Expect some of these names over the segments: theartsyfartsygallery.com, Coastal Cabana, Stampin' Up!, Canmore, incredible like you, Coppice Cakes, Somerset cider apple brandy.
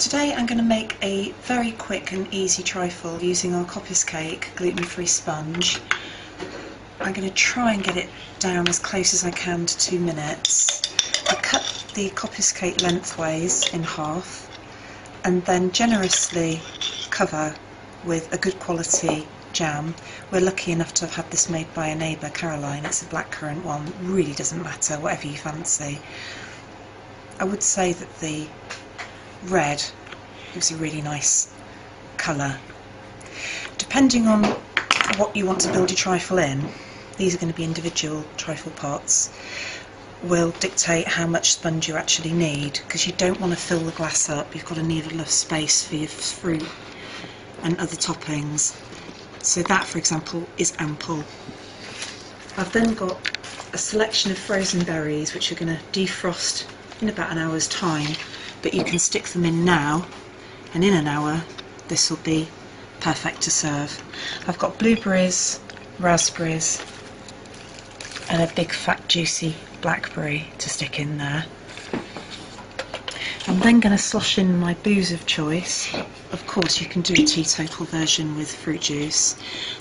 Today I'm going to make a very quick and easy trifle using our Coppice Cake gluten-free sponge. I'm going to try and get it down as close as I can to 2 minutes. I cut the Coppice Cake lengthways in half and then generously cover with a good quality jam. We're lucky enough to have had this made by a neighbour, Caroline. It's a blackcurrant one, really doesn't matter, whatever you fancy. I would say that the red gives a really nice colour. Depending on what you want to build your trifle in, these are going to be individual trifle pots, will dictate how much sponge you actually need, because you don't want to fill the glass up. You've got to need a lot of space for your fruit and other toppings. So that, for example, is ample. I've then got a selection of frozen berries which are going to defrost in about an hour's time, but you can stick them in now, and in an hour this will be perfect to serve. I've got blueberries, raspberries and a big fat juicy blackberry to stick in there. I'm then going to slosh in my booze of choice. Of course you can do a teetotal version with fruit juice.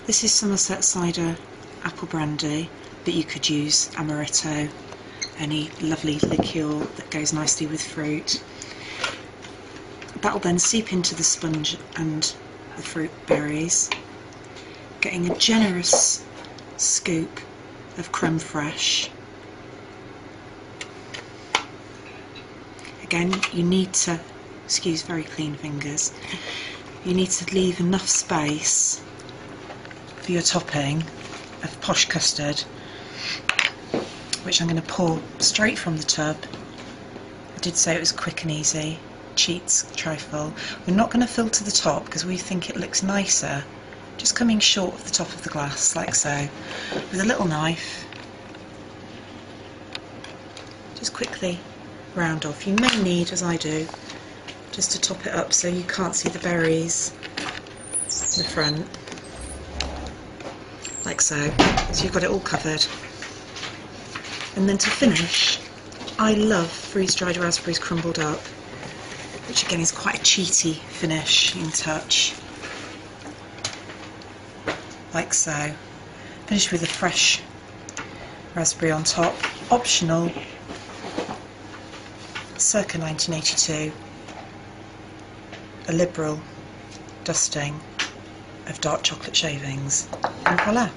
This is Somerset cider apple brandy, but you could use amaretto, any lovely liqueur that goes nicely with fruit. That'll then seep into the sponge and the fruit berries, getting a generous scoop of creme fraiche. Again, you need to, excuse very clean fingers, you need to leave enough space for your topping of posh custard, which I'm going to pour straight from the tub. I did say it was quick and easy, cheats trifle. We're not going to fill to the top because we think it looks nicer just coming short of the top of the glass, like so. With a little knife, just quickly round off. You may need, as I do, just to top it up so you can't see the berries in the front, like so. So you've got it all covered. And then to finish, I love freeze-dried raspberries crumbled up, which again is quite a cheaty finishing touch, like so. Finish with a fresh raspberry on top, optional, circa 1982, a liberal dusting of dark chocolate shavings, and voila.